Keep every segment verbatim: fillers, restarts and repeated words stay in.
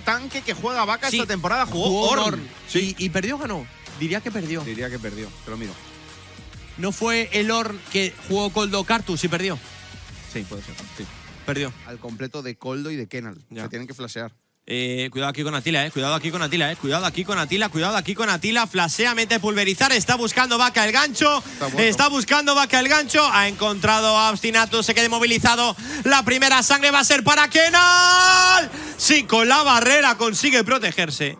único tanque que juega vaca sí. esta temporada. Jugó, jugó Horn. Horn. Sí. Y, ¿Y perdió o ganó? Diría que perdió. Diría que perdió, te lo miro. ¿No fue el Horn que jugó Koldo Kartus y perdió? Sí, puede ser. Sí. Perdió. Al completo de Koldo y de Kenal. Ya. Se tienen que flashear. Eh, cuidado aquí con Attila, eh. Cuidado aquí con Attila, eh. Cuidado aquí con Attila, cuidado aquí con Attila. Flasea, mete pulverizar. Está buscando vaca el gancho. Está, bueno. está buscando vaca el gancho. Ha encontrado a Obstinato. Se queda movilizado. La primera sangre va a ser para Kenal. Sí, con la barrera consigue protegerse.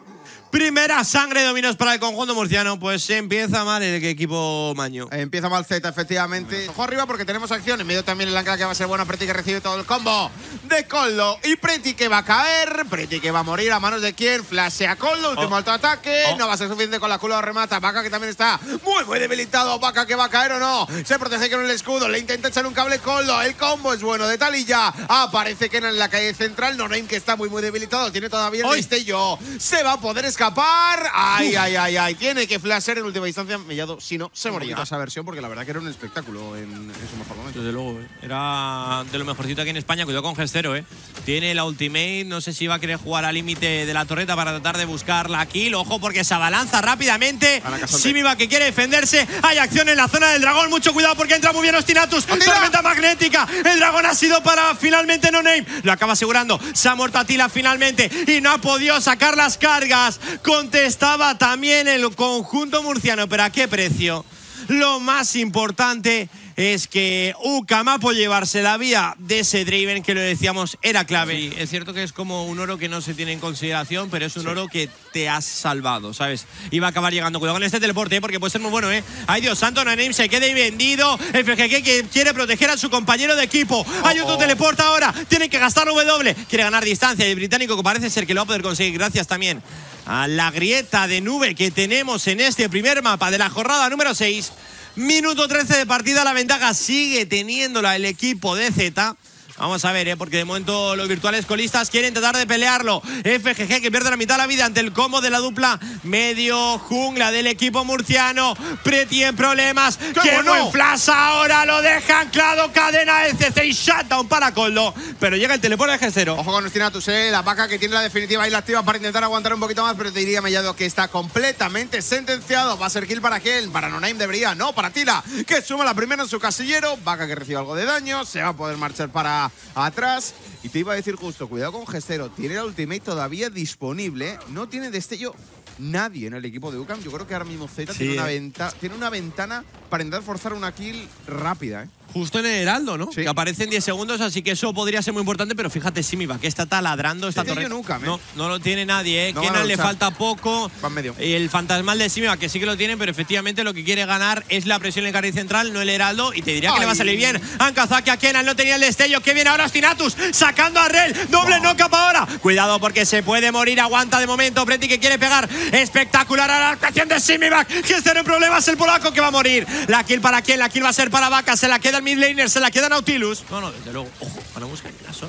Primera sangre de dominos para el conjunto murciano. Pues empieza mal el equipo Maño. Empieza mal Z, efectivamente. Ojo arriba porque tenemos acción. En medio también el ancla que va a ser buena. Preti que recibe todo el combo de Koldo. Y Preti que va a caer. Preti que va a morir. ¿A manos de quién? Flashea Koldo. Último oh. alto ataque. Oh. No va a ser suficiente con la culo remata. Vaca que también está muy, muy debilitado. Vaca que va a caer o no. Se protege con el escudo. Le intenta echar un cable Koldo. El combo es bueno de Talilla. Aparece Kenan en la calle central. NoName que está muy, muy debilitado. Tiene todavía el destello. Se va a poder escapar. Escapar. Ay, ay, ay, ay. Tiene que flashear en última instancia. Mellado, si no, se moría. Esa versión, porque la verdad que era un espectáculo en, en su mejor momento. Desde luego, ¿eh? Era de lo mejorcito aquí en España. Cuidado con Gestero, ¿eh? Tiene la ultimate. No sé si va a querer jugar al límite de la torreta para tratar de buscarla aquí. Lo ojo, porque se abalanza rápidamente. Simibak que quiere defenderse. Hay acción en la zona del dragón. Mucho cuidado porque entra muy bien Obstinatus. Tormenta magnética. El dragón ha sido para finalmente NoName. Lo acaba asegurando. Se ha muerto Attila finalmente y no ha podido sacar las cargas. Contestaba también el conjunto murciano, pero ¿a qué precio? Lo más importante es que UCAM por llevarse la vía de ese Draven, que lo decíamos, era clave. Sí, es cierto que es como un oro que no se tiene en consideración, pero es un sí. oro que te has salvado, ¿sabes? Iba a acabar llegando. Cuidado con este teleporte, ¿eh? Porque puede ser muy bueno, ¿eh? Ay, Dios santo, NoName se queda ahí vendido. El F G K que quiere proteger a su compañero de equipo. Oh, Hay otro oh. teleporte ahora. Tiene que gastar W. Quiere ganar distancia. Y el británico que parece ser que lo va a poder conseguir. Gracias también a la grieta de nube que tenemos en este primer mapa de la jornada número seis. Minuto trece de partida, la ventaja sigue teniéndola el equipo de Z. Vamos a ver, ¿eh? Porque de momento los virtuales colistas quieren tratar de pelearlo. F G G que pierde la mitad de la vida ante el combo de la dupla medio jungla del equipo murciano. Preti en problemas. ¡Qué buen flash ahora! Lo deja anclado. Cadena de C C y shutdown para Koldo. Pero llega el teleporte de Gestero. Ojo con Obstinatus, ¿eh? La vaca que tiene la definitiva y la activa para intentar aguantar un poquito más. Pero te diría Mellado que está completamente sentenciado. Va a ser kill para aquel. Para NoName debería. No, para Tila. Que suma la primera en su casillero. Vaca que recibe algo de daño. Se va a poder marchar para atrás. Y te iba a decir justo, cuidado con Gestero. Tiene la ultimate todavía disponible. No tiene destello nadie en el equipo de UCAM. Yo creo que ahora mismo Z sí, tiene, una eh. venta tiene una ventana para intentar forzar una kill rápida, ¿eh? Justo en el Heraldo, ¿no? Sí. Que aparece en diez segundos, así que eso podría ser muy importante. Pero fíjate, Simibak, que está taladrando esta torreta. Nunca, no, no lo tiene nadie, ¿eh? No Kenan le falta poco. Va en medio. El fantasmal de Simibak, que sí que lo tiene, pero efectivamente lo que quiere ganar es la presión en el carril central, no el Heraldo. Y te diría Ay. que le va a salir bien. Han cazado que a Kenan no tenía el destello. Que viene ahora Obstinatus, sacando a Rel. Doble wow. knockup ahora. Cuidado porque se puede morir. Aguanta de momento. Preti que quiere pegar. Espectacular a la actuación de Simibak. Gestero en problemas, el polaco que va a morir. La kill para quién, la kill va a ser para Vaca. Se la queda mid laner, se la queda Nautilus. No, no, desde luego. Ojo, van a buscar el Nashor.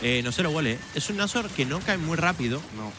Eh, no se lo huele. Es un Nashor que no cae muy rápido. No.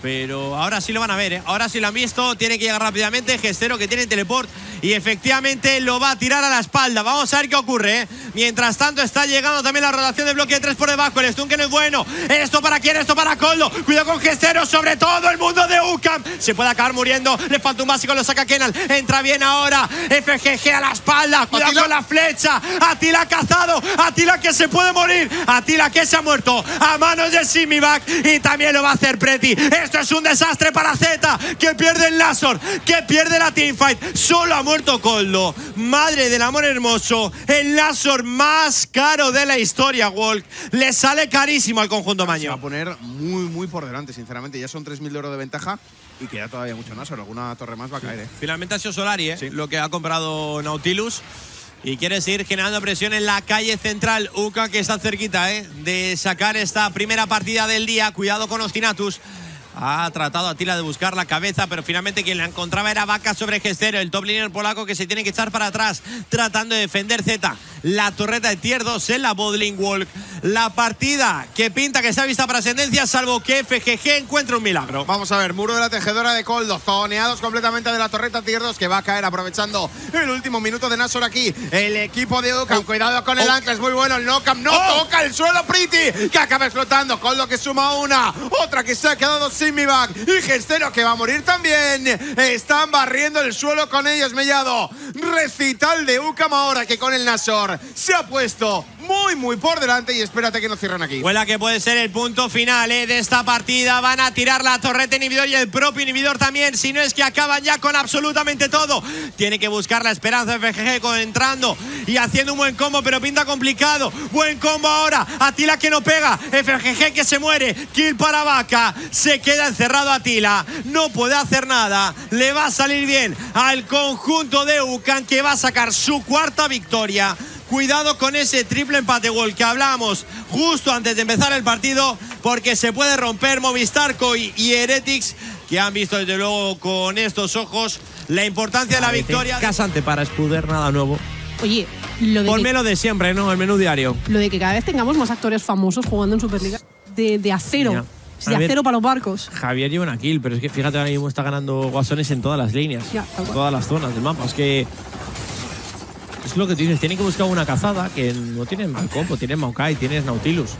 Pero ahora sí lo van a ver, ¿eh? Ahora sí lo han visto. Tiene que llegar rápidamente. Gestero que tiene teleport. Y efectivamente lo va a tirar a la espalda. Vamos a ver qué ocurre, ¿eh? Mientras tanto está llegando también la rotación de bloque de tres por debajo. El stun que no es bueno. ¿Esto para quién? Esto para Koldo. Cuidado con Gestero. Sobre todo el mundo de UCAM. Se puede acabar muriendo. Le falta un básico. Lo saca Kenal. Entra bien ahora. F G G a la espalda. Cuidado Attila. Con la flecha. Attila cazado. Attila que se puede morir. Attila que se ha muerto a manos de Simibak. Y también lo va a hacer Preti. Esto es un desastre para Z, que pierde el Nashor, que pierde la teamfight. Solo ha muerto Koldo. Madre del amor hermoso, el Nashor más caro de la historia, Walk. Le sale carísimo al conjunto Maño. Se va a poner muy, muy por delante, sinceramente. Ya son tres mil de oro de ventaja. Y queda todavía mucho Nashor. Alguna torre más va a caer, ¿eh? Finalmente ha sido Solari, ¿eh? Sí. Lo que ha comprado Nautilus. Y quiere seguir generando presión en la calle central. UCAM que está cerquita, ¿eh? De sacar esta primera partida del día. Cuidado con Obstinatus. Ha tratado a Tila de buscar la cabeza, pero finalmente quien la encontraba era Vaca sobre Gestero, el top laner polaco que se tiene que echar para atrás, tratando de defender Z. la torreta de tier dos en la Bottling Walk. La partida que pinta que se ha visto para ascendencia, salvo que F G G encuentra un milagro. Vamos a ver, muro de la tejedora de Koldo, zoneados completamente de la torreta tier dos, que va a caer aprovechando el último minuto de Nashor aquí. El equipo de UCAM, oh, cuidado con el oh. ancla, es muy bueno el Nocam, no oh. toca el suelo Pretty, que acaba explotando. Koldo que suma una, otra que se ha quedado Simibak, y Gestero que va a morir también. Están barriendo el suelo con ellos, Mellado. Recital de UCAM ahora, que con el Nashor se ha puesto muy, muy por delante, y espérate que nos cierran aquí. Huela que puede ser el punto final eh, de esta partida. Van a tirar la torreta inhibidor y el propio inhibidor también, si no es que acaban ya con absolutamente todo. Tiene que buscar la esperanza de F G G entrando y haciendo un buen combo, pero pinta complicado. Buen combo ahora, Attila que no pega, F G G que se muere, kill para Vaca, se queda encerrado Attila, no puede hacer nada. Le va a salir bien al conjunto de UCAM, que va a sacar su cuarta victoria. Cuidado con ese triple empate gol que hablamos justo antes de empezar el partido, porque se puede romper Movistar K O I y Heretics, que han visto desde luego con estos ojos la importancia de la victoria. Casante para escudar, nada nuevo. Oye, lo de Ponme que... lo de siempre, ¿no? El menú diario. Lo de que cada vez tengamos más actores famosos jugando en Superliga de, de acero. Ya. De Javier, acero para los barcos. Javier lleva una kill, pero es que fíjate, ahora mismo está ganando guasones en todas las líneas. Ya, en todas las zonas del mapa. Es que... es lo que tú dices, tienen que buscar una cazada, que no tienen Malcompo, tienen Maokai, tienes Nautilus.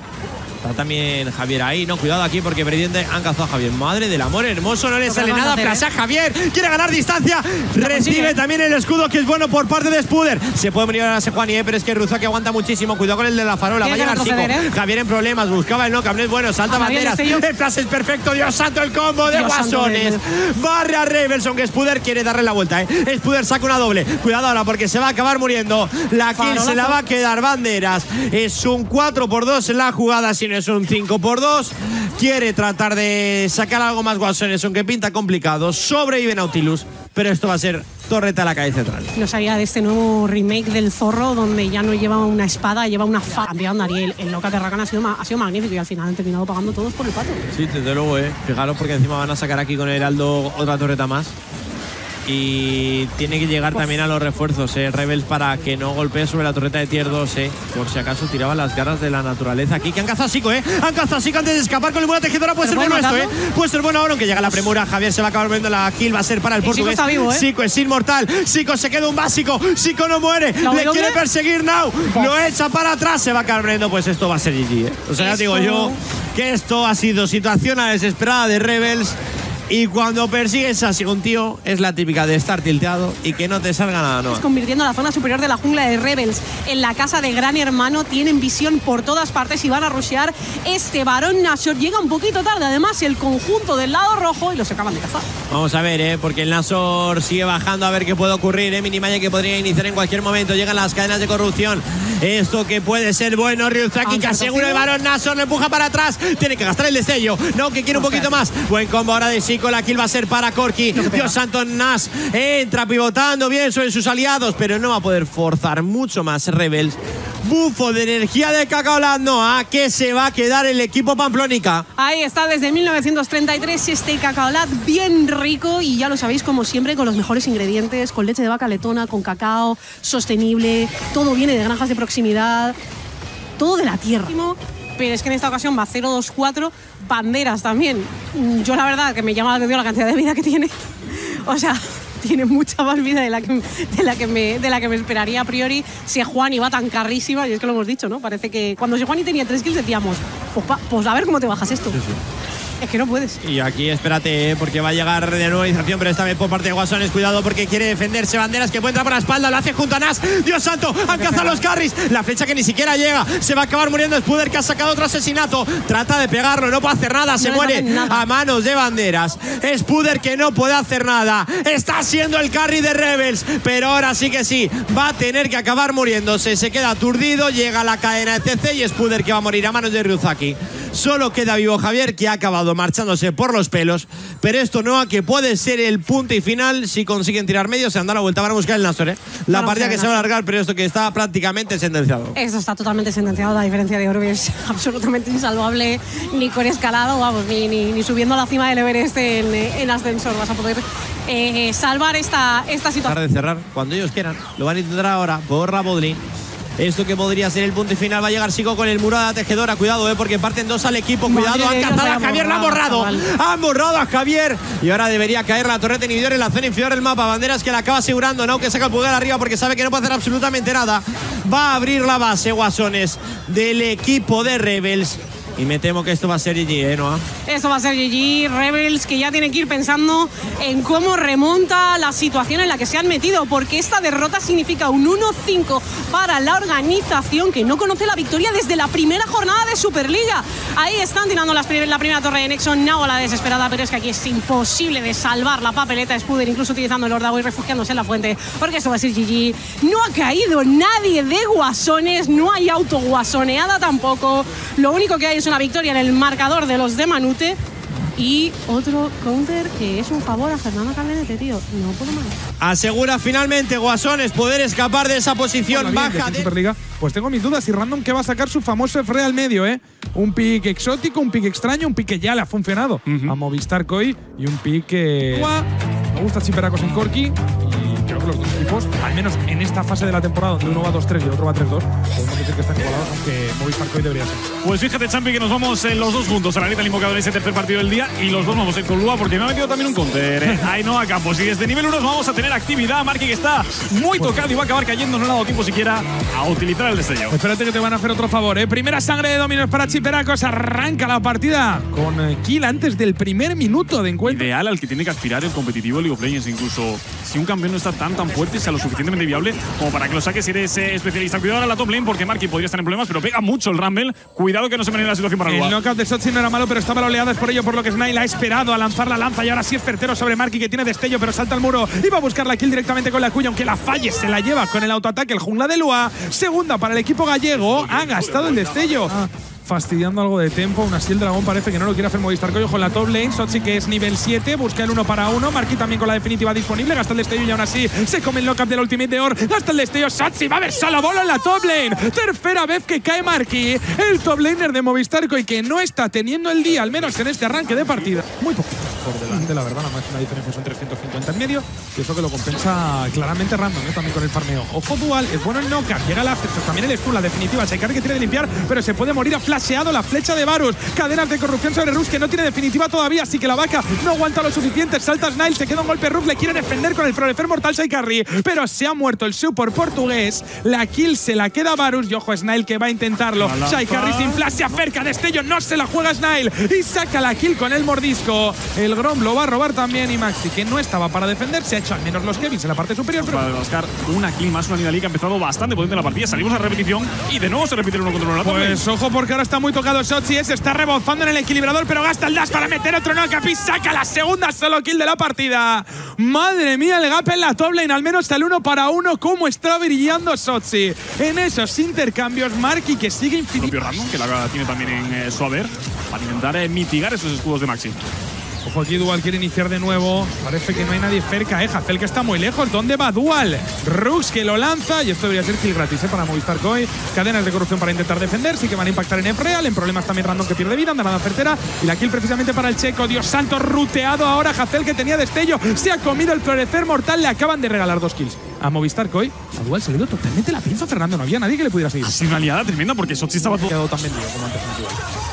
Está también Javier ahí, no, cuidado aquí porque Presidente han cazado a Javier. Madre del amor hermoso, no le sale nada, plasea a Javier, quiere ganar distancia, recibe también el escudo, que es bueno por parte de Spuder. Se puede venir a la Sejuani, eh, pero es que Ruzaki aguanta muchísimo, cuidado con el de la farola, va a llegar Sico. Javier en problemas, buscaba el knock-up, no es bueno, salta banderas, el flash es perfecto, Dios santo, el combo de guasones. Barre a Reverson, que Spuder quiere darle la vuelta, eh. Spuder saca una doble, cuidado ahora porque se va a acabar muriendo, la kill se la va a quedar banderas, es un cuatro por dos en la jugada, sin es un cinco por dos, quiere tratar de sacar algo más guasones, aunque pinta complicado, sobrevive Nautilus, pero esto va a ser torreta a la calle central. No sabía de este nuevo remake del zorro, donde ya no lleva una espada, lleva una fa... Campeón, Ariel, el loca de Rakan ha sido, ha sido magnífico, y al final han terminado pagando todos por el pato. Sí, desde luego, eh. Fijaros porque encima van a sacar aquí con el Heraldo otra torreta más. Y tiene que llegar también a los refuerzos, eh, Rebels, para que no golpee sobre la torreta de tier dos, eh. Por si acaso tiraban las garras de la naturaleza aquí, que han cazado a Sico, eh. Han cazado a Sico antes de escapar con el buena tejedora. Puede ser bueno esto, eh. Puede ser bueno ahora, aunque llega la premura. Javier se va a acabar viendo la kill, va a ser para el portugués. Sico está vivo, eh. Sico es inmortal. Sico se queda un básico. Sico no muere. Le quiere perseguir Now. Lo echa para atrás. Se va a acabar viendo. Pues esto va a ser G G, eh. O sea, ya digo yo que esto ha sido situación a desesperada de Rebels. Y cuando persigues así un tío, es la típica de estar tilteado y que no te salga nada, ¿no? Es convirtiendo la zona superior de la jungla de Rebels en la casa de Gran Hermano. Tienen visión por todas partes y van a rushear este varón Nashor. Llega un poquito tarde, además, el conjunto del lado rojo, y los acaban de cazar. Vamos a ver, ¿eh? Porque el Nashor sigue bajando a ver qué puede ocurrir, ¿eh? Minimaya que podría iniciar en cualquier momento. Llegan las cadenas de corrupción. Esto que puede ser bueno, Ryuzaki que asegura el varón Nashor, le empuja para atrás. Tiene que gastar el destello, no, que quiere un poquito más. Buen combo ahora de Sico. Con la kill va a ser para Corki. Dios santo, Nash entra pivotando bien sobre sus aliados, pero no va a poder forzar mucho más Rebels. Bufo de energía de Cacaoland Noa, que se va a quedar el equipo pamplónica. Ahí está desde mil novecientos treinta y tres este Cacaoland bien rico, y ya lo sabéis, como siempre, con los mejores ingredientes, con leche de vaca letona, con cacao, sostenible, todo viene de granjas de proximidad, todo de la tierra. Pero es que en esta ocasión va cero dos cuatro, banderas también. Yo la verdad que me llama la atención la cantidad de vida que tiene. O sea, tiene mucha más vida de la que, de la que, me, de la que me esperaría a priori. Si Juan iba tan carrísima, y es que lo hemos dicho, ¿no? Parece que cuando si Juan tenía tres kills decíamos, pues, pa, pues a ver cómo te bajas esto. Sí, sí. Es que no puedes. Y aquí espérate, ¿eh? Porque va a llegar de nuevo iniciación, pero esta vez por parte de Guasones. Cuidado porque quiere defenderse banderas, que puede entrar por la espalda. Lo hace junto a Nash. Dios santo, han cazado los carries. La flecha que ni siquiera llega. Se va a acabar muriendo Spuder, que ha sacado otro asesinato. Trata de pegarlo, no puede hacer nada. Se no muere nada. A manos de banderas. Spuder que no puede hacer nada. Está siendo el carry de Rebels. Pero ahora sí que sí, va a tener que acabar muriéndose. Se queda aturdido. Llega la cadena de C C y Spuder que va a morir a manos de Ryuzaki. Solo queda vivo Javier, que ha acabado marchándose por los pelos. Pero esto no, a que puede ser el punto y final. Si consiguen tirar medio, se han dado la vuelta. Van a buscar el Nashor, ¿eh? La bueno, partida que se va a alargar, pero esto que está prácticamente sentenciado. Esto está totalmente sentenciado. La diferencia de Orbe es absolutamente insalvable. Ni con escalado, vamos, ni, ni, ni subiendo a la cima del Everest en, en ascensor vas a poder eh, salvar esta, esta situación. Tarde de cerrar, cuando ellos quieran. Lo van a intentar ahora por Rabotlin. Esto que podría ser el punto final. Va a llegar Sico con el muro de la tejedora. Cuidado, eh, porque parten dos al equipo. Cuidado, han cazado a Javier, la han borrado. Han borrado a Javier. Y ahora debería caer la torreta inhibidor en la zona inferior del mapa. Banderas que la acaba asegurando, ¿no? Que saca el pulgar arriba porque sabe que no puede hacer absolutamente nada. Va a abrir la base, guasones, del equipo de Rebels. Y me temo que esto va a ser G G, ¿eh, Noah? Esto va a ser G G. Rebels que ya tiene que ir pensando en cómo remonta la situación en la que se han metido, porque esta derrota significa un uno cinco para la organización que no conoce la victoria desde la primera jornada de Superliga. Ahí están tirando las prim la primera torre de Nexon, Nao a la desesperada, pero es que aquí es imposible de salvar la papeleta. Spuder incluso utilizando el Ordaway, refugiándose en la fuente, porque esto va a ser G G. No ha caído nadie de guasones, no hay autoguasoneada tampoco. Lo único que hay es una victoria en el marcador de los de Manute y otro counter que es un favor a Fernando Calderete, tío. No puedo más. Asegura finalmente Guasones poder escapar de esa posición bueno, baja bien, de Superliga. Pues tengo mis dudas y Random que va a sacar su famoso F R E al medio, ¿eh? Un pick exótico, un pick extraño, un pick que ya le ha funcionado uh -huh. a Movistar K O I y un pick que me gusta Chiperacos en Corki. Creo que los dos equipos, al menos en esta fase de la temporada, donde uno va dos tres y el otro va tres dos, podemos decir que están igualados, aunque Movistar K O I debería ser. Pues fíjate, Champi, que nos vamos eh, los dos juntos a la neta del invocador en ese tercer partido del día y los dos vamos a ir con Lua porque me ha metido también un counter. Eh. Ay, no, a Campos. Y desde nivel uno nos vamos a tener actividad. Marky, que está muy pues tocado y va a acabar cayendo, no le ha dado tiempo siquiera a utilizar el destello. Espérate que te van a hacer otro favor, ¿eh? Primera sangre de dominos para Chiperacos. Arranca la partida con eh, kill antes del primer minuto de encuentro. Ideal al que tiene que aspirar el competitivo League of Legends, incluso si un campeón no está tan tan fuerte, sea lo suficientemente viable como para que lo saques si eres eh, especialista. Cuidado ahora la top lane porque Marky podría estar en problemas, pero pega mucho el Rumble. Cuidado que no se maneje la situación para Lua. El knockout de Sotsi no era malo, pero estaba la oleada, es por ello por lo que Snail ha esperado a lanzar la lanza y ahora sí es certero sobre Marky, que tiene destello, pero salta al muro y va a buscar la kill directamente con la cuya, aunque la falle, se la lleva con el autoataque el jungla de Lua. Segunda para el equipo gallego, ha gastado el destelllo. Ah. Fastidiando algo de tiempo, aún así el dragón parece que no lo quiere hacer Movistar K O I con la top lane. Sotsi, que es nivel siete, busca el uno para uno. Marky también con la definitiva disponible, gasta el destello y aún así se come el knockup del ultimate de Or. Gasta el destello, Sotsi va a ver solo bola en la top lane. Tercera vez que cae Marky, el top laner de Movistar K O I, que no está teniendo el día, al menos en este arranque de partida. Muy poquito por delante, la verdad, nada más una diferencia son trescientos cincuenta en medio, que eso que lo compensa claramente Random, ¿eh? También con el farmeo. Ojo Dual, es bueno el knockup, llega el after, también el stun, la definitiva, se carga que tiene de limpiar, pero se puede morir a flash. La flecha de Varus, cadenas de corrupción sobre Rux, que no tiene definitiva todavía, así que la vaca no aguanta lo suficiente. Salta Snail, se queda un golpe Rux, le quiere defender con el florecer mortal ShyCarry, pero se ha muerto el support portugués. La kill se la queda Varus y ojo Snail que va a intentarlo. ShyCarry sin flash, se acerca, destello, no se la juega Snail y saca la kill con el mordisco. El Grom lo va a robar también y Maxi, que no estaba para defender, se ha hecho al menos los Kevins en la parte superior. Pero para buscar una kill más, una Nidalí que ha empezado bastante potente la partida. Salimos a repetición y de nuevo se repite el uno contra uno. Pues ojo porque ahora está muy tocado Sotsi, se está rebozando en el equilibrador, pero gasta el dash para meter otro knockup y saca la segunda solo kill de la partida. Madre mía, el gap en la top lane, al menos al uno para uno, cómo está brillando Sotsi. En esos intercambios, Marky que sigue infinito. El propio Random, que la tiene también en eh, su haber, para intentar eh, mitigar esos escudos de Maxi. Ojo, aquí Dual quiere iniciar de nuevo. Parece que no hay nadie cerca, eh. Hazel que está muy lejos. ¿Dónde va Dual? Rux que lo lanza. Y esto debería ser kill gratis, eh, para Movistar K O I. Cadenas de corrupción para intentar defender. Sí que van a impactar en Efreal. En problemas también Random, que pierde vida. Andanada certera. Y la kill precisamente para el checo. Dios santo, ruteado ahora. Hazel que tenía destello. Se ha comido el florecer mortal. Le acaban de regalar dos kills a Movistar K O I. A Dual se le dio totalmente la pinza a Fernando. No había nadie que le pudiera seguir. Ha sido una liada tremenda porque Sotsi estaba todo.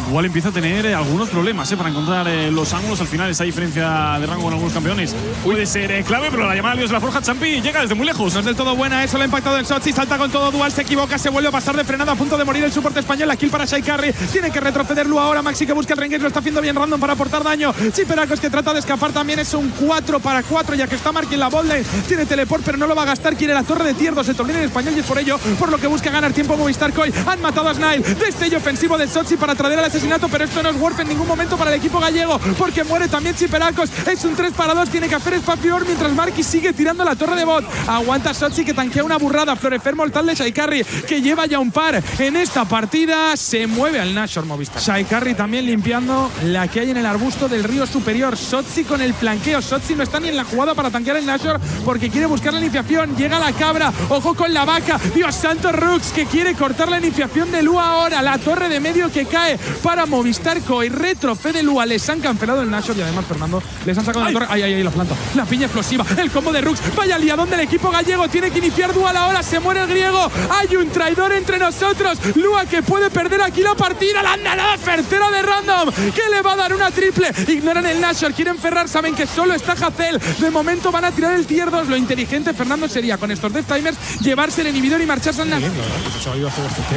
Dual empieza a tener eh, algunos problemas, eh, para encontrar eh, los ángulos al final. Esa diferencia de rango con algunos campeones puede ser eh, clave, pero la llamada de Dios de la Forja Champi llega desde muy lejos. No es del todo buena, eso le ha impactado en Sotsi. Salta con todo Dual, se equivoca, se vuelve a pasar de frenada, a punto de morir el soporte español. La kill para ShyCarry, tiene que retroceder Lua ahora. Maxi que busca el Rengar, lo está haciendo bien Random para aportar daño. Chiperacos que trata de escapar también, es un cuatro para cuatro, ya que está Marky en la botlane. Tiene teleport, pero no lo va a gastar. Quiere la torre de tierdos, el torneo en español, y es por ello por lo que busca ganar tiempo Movistar K O I. Han matado a Snail, destello ofensivo de Sotsi para traer al asesinato, pero esto no es worth en ningún momento para el equipo gallego, porque muere también Chiperacos. Es un tres para dos, tiene que hacer espacio mientras Marky sigue tirando la torre de bot. Aguanta Sotsi que tanquea una burrada. Florecer mortal de ShyCarry, que lleva ya un par en esta partida. Se mueve al Nashor Movistar. ShyCarry también limpiando la que hay en el arbusto del río superior. Sotsi con el flanqueo. Sotsi no está ni en la jugada para tanquear el Nashor porque quiere buscar la iniciación. Lebron, llega la cabra, ojo con la vaca, Dios santo, Rux que quiere cortar la iniciación de Lua ahora, la torre de medio que cae para Movistar K O I, retrocede Lua, les han cancelado el Nashor y además, Fernando, les han sacado la torre, ay, ay, ay, la planta, la piña explosiva, el combo de Rux, vaya liadón del equipo gallego, tiene que iniciar Dual ahora, se muere el griego, hay un traidor entre nosotros, Lua que puede perder aquí la partida, la nalada certera de Random, que le va a dar una triple, ignoran el Nashor, quieren ferrar, saben que solo está Hazel, de momento van a tirar el tier dos, lo inteligente, Fernando, sería con estos Death Timers, llevarse el inhibidor y marcharse al Nashor. Eso ha ido a ser bastante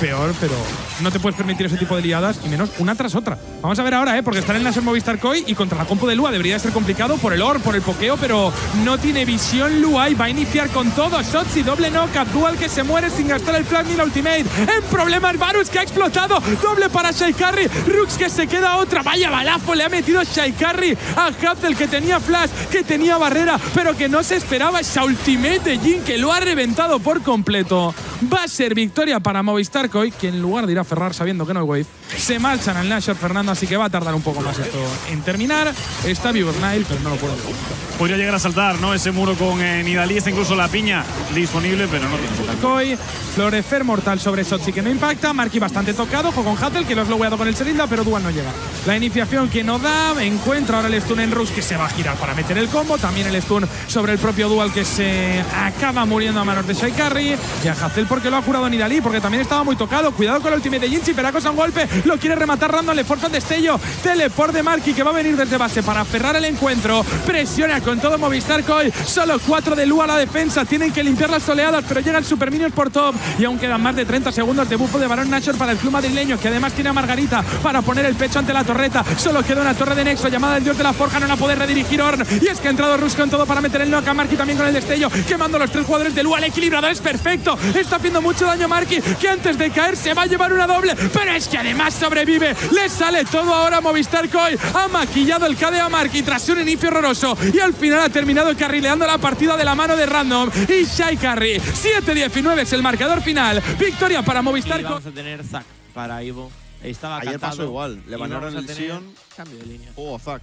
peor, pero no te puedes permitir ese tipo de liadas, y menos una tras otra. Vamos a ver ahora, ¿eh? Porque estar en Nashor Movistar K O I y contra la compo de Lua debería ser complicado por el or, por el pokeo, pero no tiene visión Lua y va a iniciar con todo. Sotsi, doble knockup, Dual que se muere sin gastar el flag ni la ultimate. En problemas, Varus que ha explotado, doble para ShyCarry, Rux que se queda otra, vaya balazo, le ha metido ShyCarry a Hazel que tenía flash, que tenía barrera, pero que no se esperaba esa ultimate de Jhin que lo ha reventado por completo. Va a ser victoria para Movistar K O I, que en lugar de ir a ferrar sabiendo que no hay wave, se marchan al Nashor, Fernando, así que va a tardar un poco más esto en terminar. Está vivo Snail, pero no lo puedo. Podría llegar a saltar, ¿no? Ese muro con eh, Nidalí, está incluso la piña disponible, pero no tiene. K O I, Florecer mortal sobre Sotsi que no impacta, Marky bastante tocado, ojo con Hazel que lo ha sloweado con el Serilda, pero Dual no llega. La iniciación que no da, encuentra ahora el stun en Rus que se va a girar para meter el combo, también el stun sobre el propio Dual que se acaba muriendo a manos de ShyCarry, y a Hazel porque lo ha curado Nidalí, porque también estaba muy tocado, cuidado con el ultimate de Jhin, si Peracos a un golpe, lo quiere rematar Random, le forza el destello, teleport de Marky que va a venir desde base para aferrar el encuentro, presiona con todo Movistar K O I, solo cuatro de Lua a la defensa, tienen que limpiar las oleadas, pero llegan Super Minions por top, y aún quedan más de treinta segundos de bufo de Barón Nashor para el club madrileño, que además tiene a Margarita para poner el pecho ante la torreta. Solo queda una torre de nexo llamada el dios de la forja, no la puede redirigir Orn, y es que ha entrado Rus con todo para meter el knock a Marky también con el destello, quemando los tres jugadores de Lua, el equilibrador es perfecto, está haciendo mucho daño Marky, que antes de caer se va a llevar una doble, pero es que además sobrevive, le sale todo ahora a Movistar K O I, ha maquillado el K D a Marky tras un inicio horroroso, y al final ha terminado carrileando la partida de la mano de Random y ShyCarry. siete diecinueve es el marcador final, victoria para Movistar K O I. Vamos a tener Zac para Ivo, estaba ayer cantado, pasó igual, le ganaron el Sion, cambio de línea. Oh, Zac,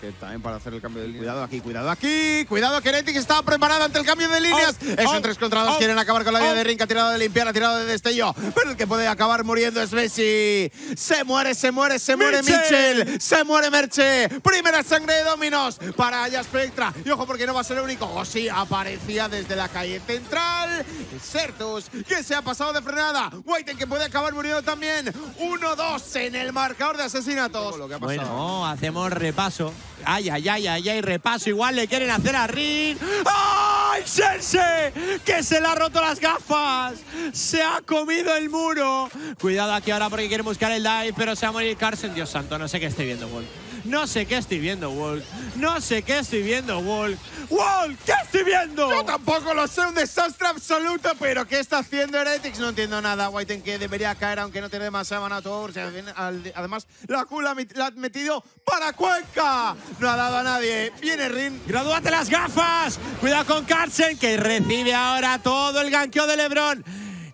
que también para hacer el cambio de línea. Cuidado aquí, cuidado aquí, cuidado que Heretics estaba preparado ante el cambio de líneas. Oh, es oh, un tres contra dos, oh, quieren acabar con la vida oh. de Rin, ha tirado de limpiar, ha tirado de destello, pero el que puede acabar muriendo es Messi. Se muere, se muere, se muere Mitchell, Mitchell. se muere Merche. Primera sangre de Dominos para Yaspectra. Y ojo porque no va a ser el único. O sí, aparecía desde la calle central. Certus, que se ha pasado de frenada. Whitey que puede acabar muriendo también. uno dos en el marcador de asesinatos. Lo que ha pasado. Bueno, hacemos repaso. Ay, ay, ay, ay, ay, repaso. Igual le quieren hacer a Rin. ¡Ay, Sense! ¡Que se le ha roto las gafas! ¡Se ha comido el muro! Cuidado aquí ahora porque quieren buscar el dive, pero se va a morir Carson. Dios santo, no sé qué estoy viendo, Wolf. No sé qué estoy viendo, Wolf. No sé qué estoy viendo, Wolf. ¡Wolf! ¿Qué estoy viendo? Yo tampoco lo sé, un desastre absoluto, pero ¿qué está haciendo Heretics? No entiendo nada. Whiten que debería caer, aunque no tiene demasiada mana todos. Además, la Q la ha metido para Cuenca. No ha dado a nadie. Viene Rin. ¡Gradúate las gafas! Cuidado con Carson, que recibe ahora todo el ganqueo de Lebron.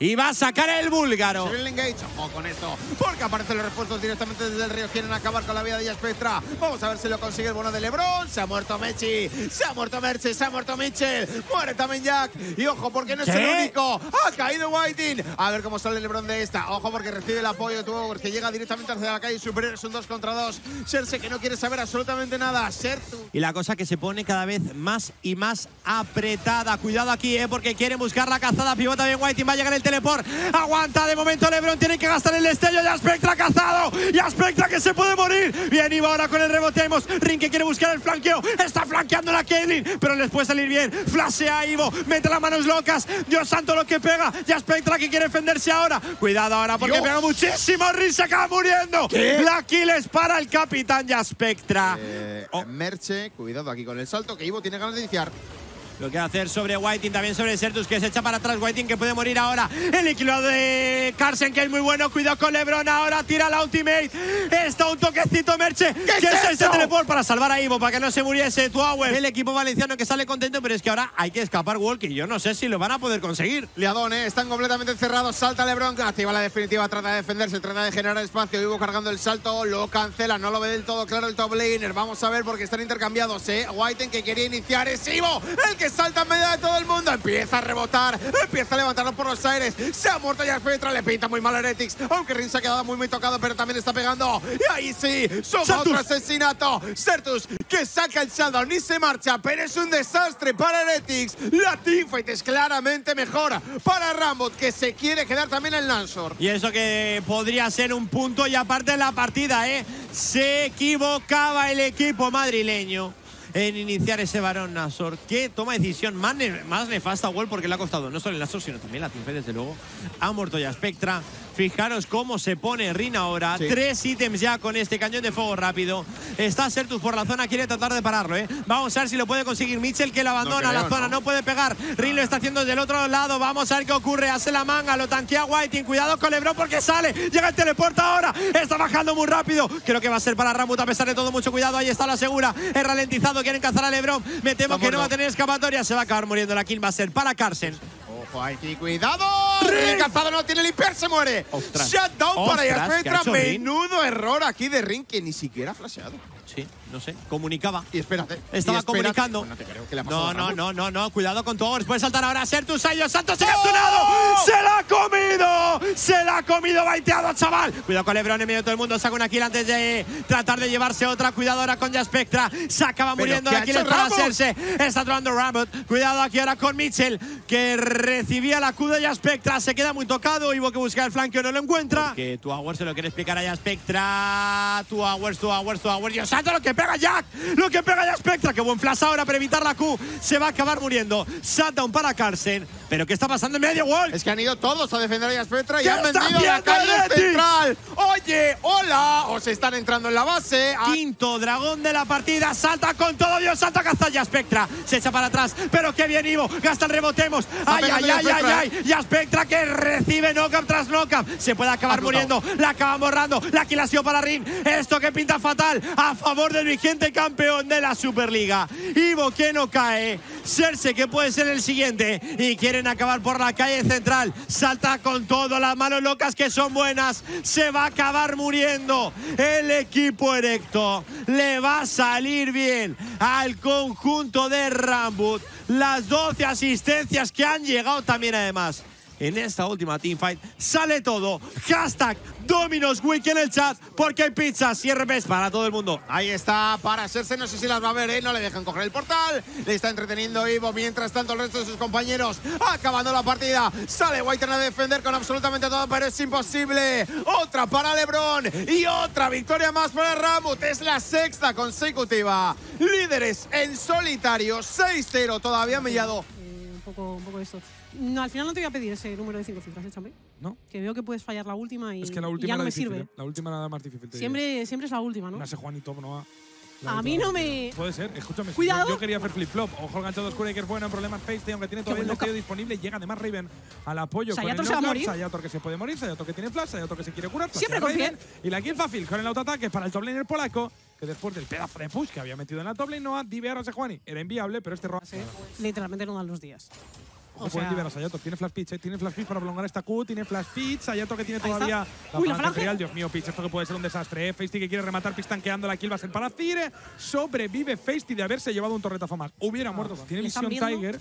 Y va a sacar el búlgaro. El engage, ojo con esto, porque aparecen los refuerzos directamente desde el río. Quieren acabar con la vida de Yaspectra. Vamos a ver si lo consigue el bono de Lebron. Se ha muerto Mechi, se ha muerto Merche, se ha muerto Mitchell. Muere también Jack. Y ojo, porque no ¿Qué? es el único. Ha caído Whiting. A ver cómo sale Lebron de esta. Ojo, porque recibe el apoyo de Tuogor, que llega directamente hacia la calle superior. Es un dos contra dos. Cersei que no quiere saber absolutamente nada. Sertu. Y la cosa que se pone cada vez más y más apretada. Cuidado aquí, eh, porque quieren buscar la cazada. Pivota bien Whiting. Va a llegar el teleport, aguanta de momento Lebron, tiene que gastar el destello, Yaspectra cazado, Yaspectra que se puede morir, bien Ivo ahora con el rebote, vemos Rin que quiere buscar el flanqueo, está flanqueando la Caitlyn, pero les puede salir bien, flashea Ivo, mete las manos locas, Dios santo lo que pega, Yaspectra que quiere defenderse ahora, cuidado ahora porque Dios. pega muchísimo, Rin se acaba muriendo, ¿Qué? la Aquiles para el capitán Yaspectra. Eh, oh. Merche, cuidado aquí con el salto que Ivo tiene ganas de iniciar. Lo que va a hacer sobre Whiting, también sobre Certus, que se echa para atrás. Whiting que puede morir ahora. El equilibrio de Carson, que es muy bueno. Cuidado con Lebron ahora, tira la ultimate. Está un toquecito, Merche. ¿Qué que es este teleport para salvar a Ivo, para que no se muriese Tuauer. El equipo valenciano que sale contento, pero es que ahora hay que escapar Walker. Yo no sé si lo van a poder conseguir. Liadón, ¿eh? Están completamente encerrados. Salta Lebron, activa la definitiva, trata de defenderse, trata de generar espacio. Ivo cargando el salto, lo cancela. No lo ve del todo claro el top laner. Vamos a ver porque están intercambiados, ¿eh? Whiting que quería iniciar es Ivo, el que que salta en medio de todo el mundo. Empieza a rebotar, empieza a levantarlo por los aires. Se ha muerto Yaspectra, le pinta muy mal a Heretics. Aunque Rin se ha quedado muy muy tocado, pero también está pegando. Y ahí sí, suma otro asesinato. Certus, que saca el saldo, ni se marcha, pero es un desastre para Heretics. La teamfight es claramente mejor para Rambot, que se quiere quedar también en Nashor. Y eso que podría ser un punto y aparte de la partida, ¿eh? Se equivocaba el equipo madrileño en iniciar ese varón Nashor, que toma decisión más, ne más nefasta a World, porque le ha costado no solo el Nashor, sino también la teamfight, desde luego. Ha muerto Yaspectra. Fijaros cómo se pone Rin ahora. Sí. Tres ítems ya con este cañón de fuego rápido. Está Certus por la zona, quiere tratar de pararlo, ¿eh? Vamos a ver si lo puede conseguir Mitchell, que lo abandona. No creo, la zona, no. no puede pegar. Rin lo está haciendo desde el otro lado. Vamos a ver qué ocurre. Hace la manga, lo tanquea Whitey. Cuidado con Lebron porque sale. Llega el teleporta ahora. Está bajando muy rápido. Creo que va a ser para Rambut a pesar de todo. Mucho cuidado. Ahí está, lo asegura. Es ralentizado. Quieren cazar a Lebron. Me temo que no va a tener escapatoria. Se va a acabar muriendo. La kill va a ser para Carson. Whitey, cuidado. Rin cazado, no tiene limpiar, se muere. Ostras. Shutdown. Ostras, para Yaspectra. Menudo Rin. Error aquí de Rin, que ni siquiera ha flasheado. Sí, no sé, comunicaba. Y espérate. Estaba y espérate. comunicando. Bueno, te creo que la no, no, no, no, no, cuidado con tu over. Puede saltar ahora a Certus. Santos se ha capturado. ¡Oh! ¡Se la ha comido! ¡Se la ha comido! ¡Baiteado, chaval! Cuidado con Lebron en medio de todo el mundo. Saca una kill antes de tratar de llevarse otra. Cuidado ahora con Yaspectra. Se acaba muriendo la kill para hacerse. Está tronando Rambot. Cuidado aquí ahora con Mitchell, que recibía la Q de Yaspectra. Se queda muy tocado. Ivo que busca el flanqueo, no lo encuentra. Que tu Awers se lo quiere explicar a Yaspectra. Tu Awers, tu Awers, tu Awers. Dios santo, lo que pega Jack, lo que pega Yaspectra. Qué buen flash ahora para evitar la Q. Se va a acabar muriendo. Shutdown para Carson. Pero ¿qué está pasando en medio, Wolf? Es que han ido todos a defender a Yaspectra y han vendido la calle central. Oye, hola, os están entrando en la base. Quinto dragón de la partida. Salta con todo, Dios santo, caza Yaspectra. Se echa para atrás, pero qué bien Ivo. Gasta el rebotemos. Ay, ay, ay, ay, ay. Yaspectra que recibe knockup tras knockup. Se puede acabar muriendo. La acaban borrando. La kill ha sido para Rin. Esto que pinta fatal a favor del vigente campeón de la Superliga. Ivo que no cae. Cerce que puede ser el siguiente. Y quieren acabar por la calle central. Salta con todo, las manos locas que son buenas. Se va a acabar muriendo el equipo erecto. Le va a salir bien al conjunto de Rambut. Las doce asistencias que han llegado también además en esta última teamfight. Sale todo. Hashtag Dominos Week en el chat, porque hay pizzas y R Ps para todo el mundo. Ahí está, para hacerse, no sé si las va a ver, ¿eh? No le dejan coger el portal, le está entreteniendo Ivo. Mientras tanto, el resto de sus compañeros acabando la partida. Sale Whitey a defender con absolutamente todo, pero es imposible. Otra para Lebron y otra victoria más para Rambut. Es la sexta consecutiva. Líderes en solitario, seis cero, todavía mellado. Eh, un poco, un poco eso. No, al final no te voy a pedir ese número de cinco cifras, échame. No. Que veo que puedes fallar la última y, es que la última y ya no me difícil, sirve. ¿Eh? La última nada más difícil. Siempre, siempre es la última, ¿no? No sé, Juan y Top no ha... A mí no me... Puede ser, escúchame. Cuidado. Yo quería hacer flip-flop. Ojo, el gancho de Oscura, que es bueno en problemas face, aunque tiene todavía el destello disponible. Llega además Raven al apoyo con el knockout. Sayator se va a morir. Sayator que se puede morir, Sayator que tiene flash, Sayator que se quiere curar. Siempre confía. Y la kill fácil con el autoataque para el top laner polaco, que después del pedazo de push que había metido en la top lane, no ha diveado a Sejuani. Era inviable, pero este roba... Literalmente no dan los días. O pueden liberar a Sayato. Tiene flash pitch, ¿eh? Tiene flash pitch para prolongar esta Q. Tiene flash pitch. Sayato que tiene todavía la, Uy, la flange. Dios mío, pitch. Esto que puede ser un desastre, ¿eh? Feisty que quiere rematar pitch tanqueando. La kill va a ser para Cire. Sobrevive Feisty de haberse llevado un torretazo más. Hubiera ah, muerto. Tiene visión Tiger.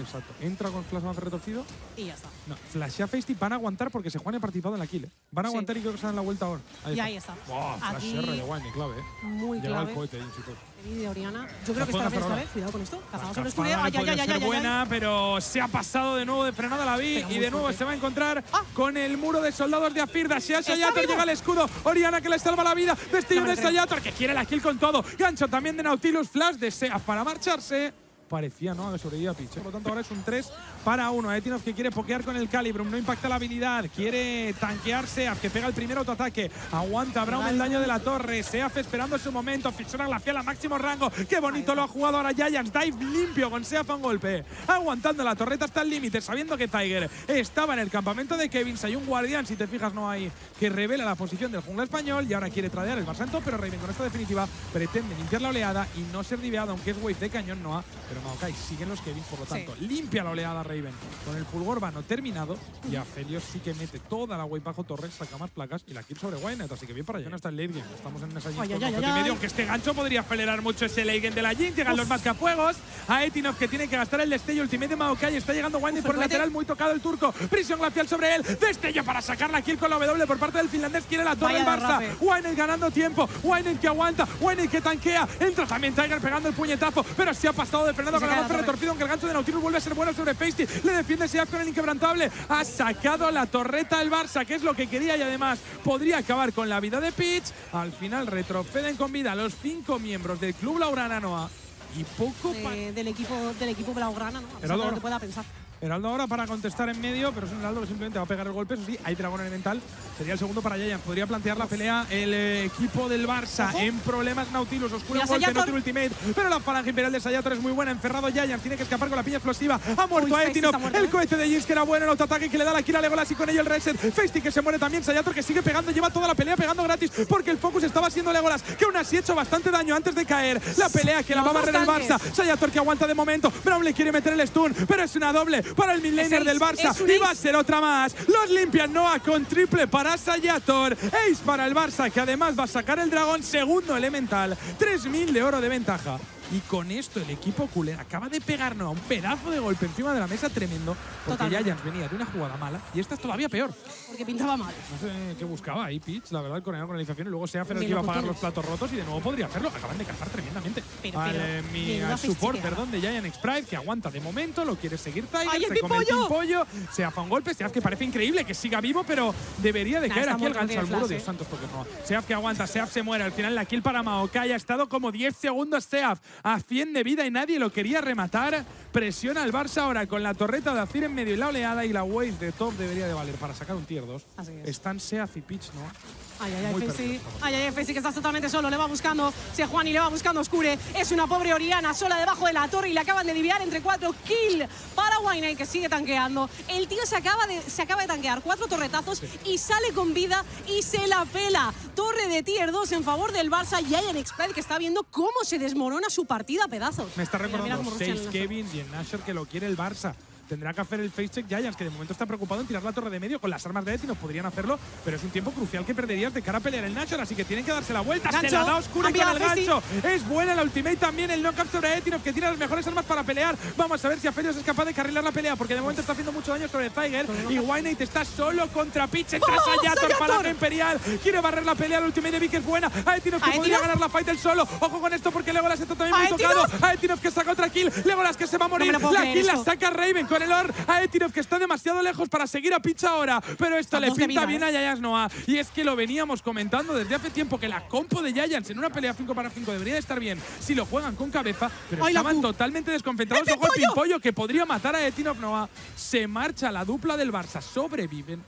Exacto. Entra con flash retorcido. Y ya está. No, flashea Feisty. Van a aguantar porque se Juan ha participado en la kill. Van a sí. aguantar y creo que se dan la vuelta ahora. Ahí y está. ahí está. Wow, flash R de Juan, clave, ¿eh? Muy Lleva clave. el cohete ahí, chicos. Y de Oriana. Yo creo que está bien esta vez. Cuidado con esto. Cazamos sobre oscuridad. Ay, ay, ay, ay, ay, buena, ay. Pero se ha pasado de nuevo de frenada la Vi. Y de nuevo fuerte. se va a encontrar ah. con el muro de soldados de Afirda. Si a Sayator llega el escudo. Oriana que le salva la vida. Destello de Sayator que quiere la kill con todo. Gancho también de Nautilus. Flash de Seas para marcharse. Parecía, ¿no? A sobrevivido a Pitch. Por lo tanto, ahora es un tres para uno. Aetinov que quiere pokear con el Calibrum. No impacta la habilidad. Quiere tanquearse. Que pega el primer autoataque. Aguanta Brown el daño de la torre. Seaf esperando su momento. Fichora glacial a máximo rango. Qué bonito lo ha jugado ahora Giants. Dive limpio con Seaf a un golpe. Aguantando la torreta hasta el límite. Sabiendo que Tiger estaba en el campamento de Kevins. Hay un guardián, si te fijas, no hay. Que revela la posición del jungla español. Y ahora quiere tradear el Barsanto. Pero Raven con esta definitiva pretende limpiar la oleada y no ser diveado. Aunque es wave de cañón, no ha. Pero Maokai. Siguen los Kevin, por lo tanto, sí. Limpia la oleada Raven con el fulgor vano terminado. Y Aphelios sí que mete toda la wave bajo Torres, saca más placas y la kill sobre Wynette. Así que bien para Jon hasta el late game. Estamos en esa Jinx con objeto y medio, aunque este gancho podría acelerar mucho ese late game de la Jinx. Llegan Uf. los mascafuegos a Etinov, que tiene que gastar el destello. Ultimate de Maokai, está llegando Wynette por el lateral, muy tocado el turco. Prisión glacial sobre él, destello para sacar la kill con la W por parte del finlandés. Quiere la torre el Barça. Wynette ganando tiempo, Wynette que aguanta, Wynette que tanquea. Entra también Tiger pegando el puñetazo, pero se ha pasado de Fernando con la lanza retorcida, aunque el gancho de Nautilus vuelve a ser bueno sobre Feisty. Le defiende Siaf con el inquebrantable. Ha sacado la torreta el Barça, que es lo que quería, y además podría acabar con la vida de Peach. Al final retroceden con vida los cinco miembros del club Laurana Noa y poco eh, del equipo del equipo Blaugrana, ¿no? A lo que pueda pensar. Heraldo ahora para contestar en medio, pero es un Heraldo que simplemente va a pegar el golpe. Eso sí, hay dragón elemental. Sería el segundo para Giants. Podría plantear la pelea el eh, equipo del Barça. Ojo. En problemas Nautilus. Oscura un golpe, no tiene ultimate. Pero la falange imperial de Sayator es muy buena. Enferrado Giants. Tiene que escapar con la piña explosiva. Ha muerto a Etinov. El cohete de Jinx, que era bueno en autoataque, que le da la kill a Legolas y con ello el reset. Feisty que se muere también. Sayator que sigue pegando. Lleva toda la pelea pegando gratis porque el focus estaba siendo Legolas, que aún así ha hecho bastante daño antes de caer. La pelea que no, la va a barrer el Barça. Sayator que aguanta de momento. Brown le quiere meter el stun, pero es una doble para el midlaner del Barça y va a ser otra más. Los limpian Noah con triple para Sayator. Ace para el Barça, que además va a sacar el dragón. Segundo elemental, tres mil de oro de ventaja. Y con esto el equipo culé acaba de pegarnos a un pedazo de golpe encima de la mesa tremendo. Porque Giants venía de una jugada mala y esta es todavía peor. Porque pintaba mal. No sé qué buscaba ahí Peach, la verdad, con la organización. Y luego se hace el que iba a pagar los platos rotos y de nuevo podría hacerlo. Acaban de cazar tremendamente. Pero, pero, al, mi, al support, perdón, de Giant Sprite, que aguanta de momento, lo quiere seguir Tiger. Ay, se come pollo. pollo. Se hace un golpe. Se hace que parece increíble que siga vivo, pero debería de nah, caer aquí el gancho al muro. Eh. Dios santos, porque no. Se hace que aguanta, se hace se muere. Al final la kill para Maokai ha estado como diez segundos. Se hace a cien de vida y nadie lo quería rematar. Presiona al Barça ahora con la torreta de Azir en medio y la oleada, y la wave de top debería de valer para sacar un tier dos. Es. Están Seaf y Peach, ¿no? Ay, ay, ay, Feisty. Ay, ay, Feisty, que está totalmente solo. Le va buscando Sejuani, le va buscando Oscure. Es una pobre Oriana sola debajo de la torre y la acaban de diviar entre cuatro. Kill para Wynette, que sigue tanqueando. El tío se acaba de, se acaba de tanquear cuatro torretazos, sí, y sale con vida y se la pela. Torre de tier dos en favor del Barça. Y hay en Sprite que está viendo cómo se desmorona su partida a pedazos. Me está recordando seis Kevin y el Nashor, que lo quiere el Barça. Tendrá que hacer el face check Giants, que de momento está preocupado en tirar la torre de medio con las armas de Eti. No podrían hacerlo, pero es un tiempo crucial que perderías de cara a pelear el Nashor, así que tienen que darse la vuelta. Gancho, se la da Oscura con el gancho. Es buena la ultimate también, el knock-up sobre Etinov, que tiene las mejores armas para pelear. Vamos a ver si Aphelios es capaz de carrilar la pelea, porque de momento está haciendo mucho daño sobre Tiger. Y Wynette está solo contra Peach. Entre ¡Oh, Sayator, palanca imperial. Quiere barrer la pelea, la ultimate de Vick es buena. A Etinov que ¿A podría Etinov? ganar la fight del solo. Ojo con esto, porque Legolas está también muy tocado. A Etinov que saca otra kill. Legolas que se va a morir. No la kill la saca Raven con el Or a Etinov, que está demasiado lejos para seguir a Peach ahora, pero esto Estamos le pinta vida, bien eh. a Giants Noah. Y es que lo veníamos comentando desde hace tiempo, que la compo de Giants en una pelea cinco para cinco debería de estar bien si lo juegan con cabeza, pero Ay, estaban totalmente desconcentrados. Ojo al pimpollo, que podría matar a Etinov Noah. Se marcha la dupla del Barça, sobreviven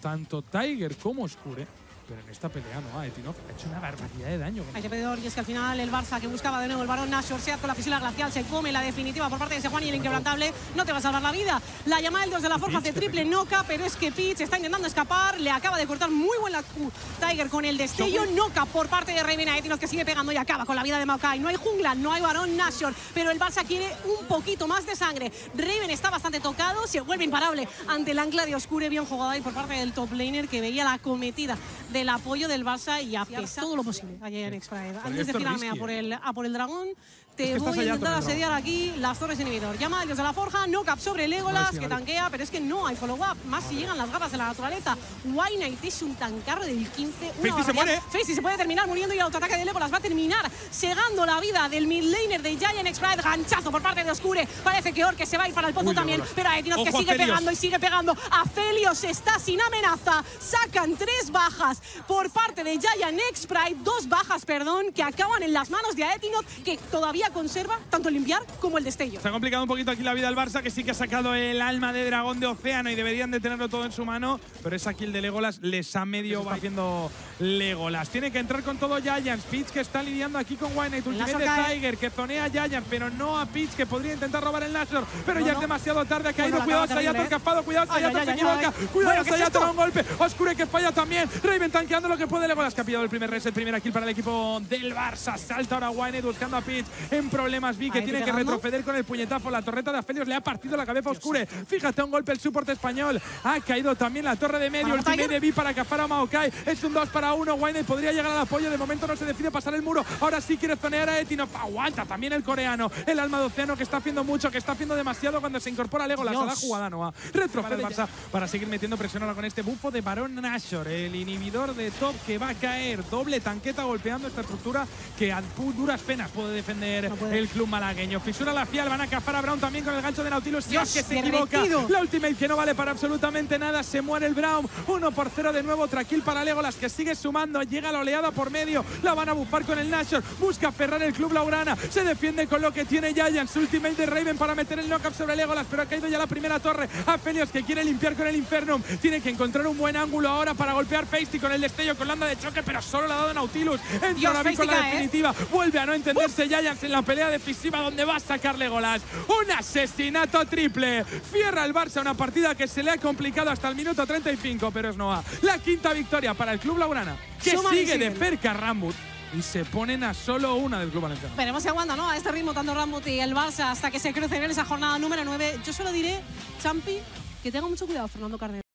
tanto Tiger como Oscure. Pero en esta pelea no, Etinov ha hecho una barbaridad de daño. Hay que pedir, y es que al final el Barça, que buscaba de nuevo el varón Nashor, se con la fisura glacial, se come la definitiva por parte de Sejuani, y el inquebrantable no te va a salvar la vida. La llamada del dos de la Forja hace triple noca, pero es que Peach está intentando escapar, le acaba de cortar muy buena Q Tiger con el destello, noca por parte de Raven a Etinov, que sigue pegando y acaba con la vida de Maokai. No hay jungla, no hay varón Nashor, pero el Barça quiere un poquito más de sangre. Raven está bastante tocado, se vuelve imparable ante el ancla de Oscure, bien jugado ahí por parte del top laner, que veía la cometida del apoyo del Barça y a pesar todo lo posible ayer en Sprite. Antes de tirarme a por el, a por el dragón, te es que voy a intentar asediar aquí las torres inhibidor. Llama desde la forja, no cap sobre Legolas, no, que tanquea, pero es que no hay follow-up. Más si llegan las garras de la naturaleza. Wynette es un tancarro del quince. Feisty se muere. Feisty se puede terminar muriendo y el autoataque de Legolas va a terminar segando la vida del midlaner de Giant Sprite. Ganchazo por parte de Oscure. Parece que Orque se va a ir para el pozo Uy, también. Legolas. Pero hay Etinov que sigue Aphelios. pegando y sigue pegando. Aphelios está sin amenaza. Sacan tres bajas por parte de Giant Sprite. Dos bajas, perdón, que acaban en las manos de Etinov, que todavía conserva tanto el limpiar como el destello. Se ha complicado un poquito aquí la vida al Barça, que sí que ha sacado el alma de dragón de Océano y deberían de tenerlo todo en su mano, pero esa kill de Legolas les ha medio va haciendo Legolas. Tiene que entrar con todo Giants. Peach, que está lidiando aquí con Wynette. Ultimate de Tiger, que zonea a Giants, pero no a Peach, que podría intentar robar el Nashor, pero no, ya no. es demasiado tarde. Ha caído. Bueno, cuidado, Sayator, capado. Cuidado, Sayator, se equivoca. Cuidado, Sayator, a un golpe. Oscure, que falla también. Raven tanqueando lo que puede. Legolas que ha pillado el primer reset, primera kill para el equipo del Barça. Salta ahora Wynette buscando a Pitch en problemas. Vi que tiene que retroceder con el puñetazo. La torreta de Aphelios le ha partido la cabeza a Oscure. Fíjate, un golpe el support español. Ha caído también la torre de medio. El primer de Vi para cazar a Maokai. Es un dos para uno. Wynette podría llegar al apoyo. De momento no se decide pasar el muro. Ahora sí quiere zonear a Etino. Aguanta también el coreano. El alma de Océano, que está haciendo mucho, que está haciendo demasiado cuando se incorpora Legolas. A la jugada Noah. Retrocede el Barça para seguir metiendo presión ahora con este bufo de Barón Nashor. El inhibidor de top que va a caer. Doble tanqueta golpeando esta estructura que a duras penas puede defender no puede. el club malagueño. Fisura la fial. Van a cazar a Brown también con el gancho de Nautilus. Dios, que se equivoca. Retido. La ultimate que no vale para absolutamente nada. Se muere el Brown. uno por cero de nuevo. Otra kill para Legolas que sigue sumando. Llega la oleada por medio. La van a bufar con el Nashor. Busca aferrar el club Laurana. Se defiende con lo que tiene Giants. Ultimate de Raven para meter el knockup sobre Legolas. Pero ha caído ya la primera torre. Aphelios que quiere limpiar con el Infernum. Tiene que encontrar un buen ángulo ahora para golpear Feisty con el destello, con la onda de choque, pero solo la ha dado Nautilus. Entra ahora con la definitiva. ¿Eh? Vuelve a no entenderse Giants en la pelea decisiva donde va a sacar Legolas. Un asesinato triple. Cierra el Barça una partida que se le ha complicado hasta el minuto treinta y cinco, pero es Noah. La quinta victoria para el club laurana, que Suma sigue de cerca Rambut. Y se ponen a solo una del club valenciano. Veremos si aguanta, ¿no? A este ritmo, tanto Rambut y el Barça, hasta que se crucen en esa jornada número nueve. Yo solo diré, Champi, que tenga mucho cuidado, Fernando Cardenal.